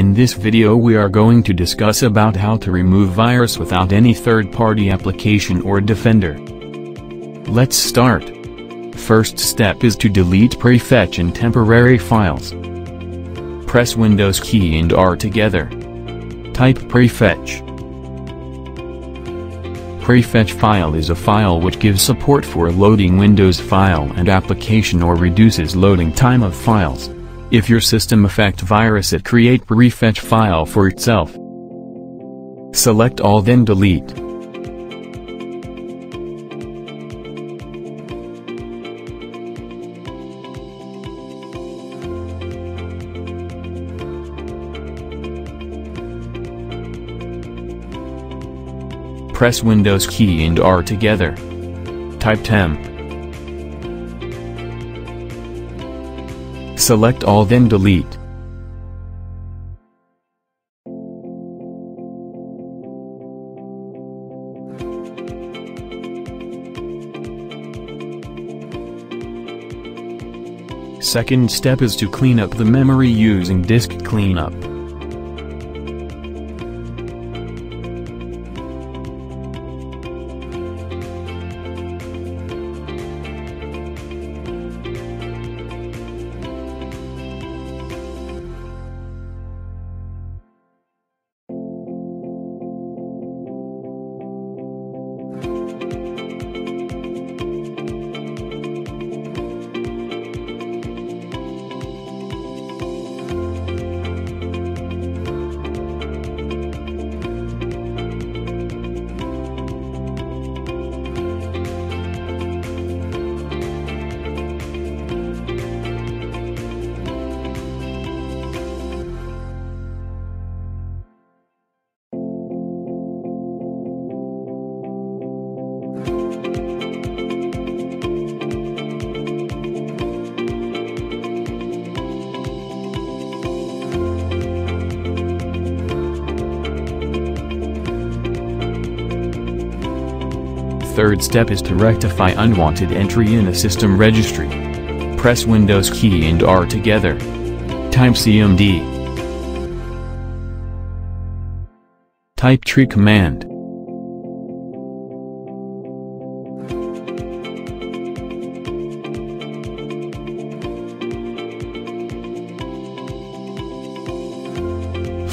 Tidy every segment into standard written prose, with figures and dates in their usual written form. In this video we are going to discuss about how to remove virus without any third-party application or Defender. Let's start. First step is to delete prefetch and temporary files. Press Windows key and R together. Type prefetch. Prefetch file is a file which gives support for loading Windows file and application or reduces loading time of files. If your system affect virus, it create prefetch file for itself. Select all then delete. Press Windows key and R together. Type temp. Select all then delete. Second step is to clean up the memory using disk cleanup. Third step is to rectify unwanted entry in a system registry. Press Windows key and R together. Type CMD. Type tree command.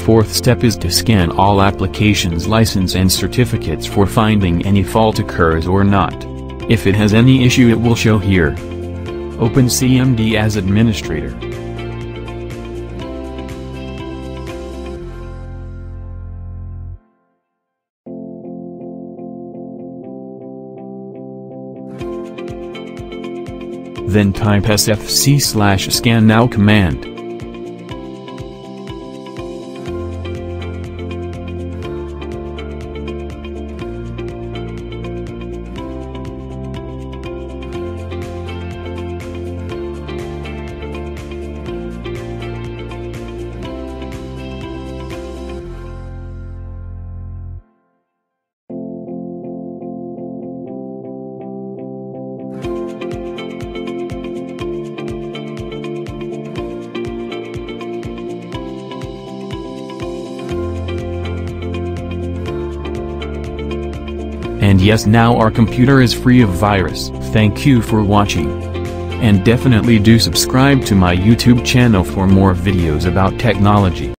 Fourth step is to scan all applications, license and certificates for finding any fault occurs or not. If it has any issue it will show here. Open CMD as administrator. Then type sfc/scannow command. And yes, now our computer is free of virus. Thank you for watching. And definitely do subscribe to my YouTube channel for more videos about technology.